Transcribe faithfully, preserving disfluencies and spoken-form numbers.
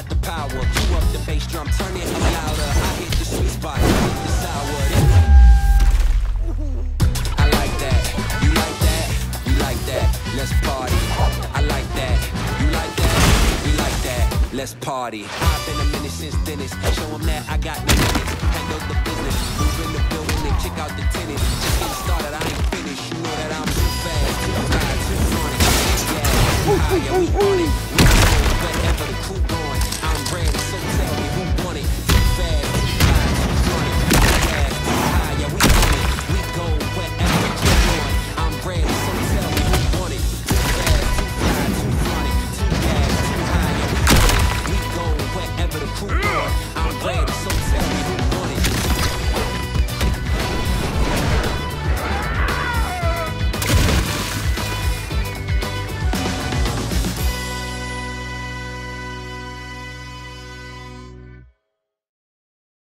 got the power. Cue up the bass drum, turn it up louder. I hit the sweet spot, I hit the sour. I like that, you like that, you like that, let's party. I like that, you like that, you like that, let's party. I've been a minute since Dennis, show them that I got no minutes. Handle the business, move in the building and kick out the tennis. Just get started, I ain't finished, you know that I'm too fast. I'm tired, too funny, yeah, I'm high, yeah, we on it. We on it, wherever the crew going, I'm ready, so tell me who want it. Too fast, too high, too funny, too fast, too high, yeah, we on it. We go wherever the crew going, I'm ready, so tell me who want it. Too fast, too high, too funny, too fast, too high, yeah, we on it. We go wherever the crew going, I'm ready.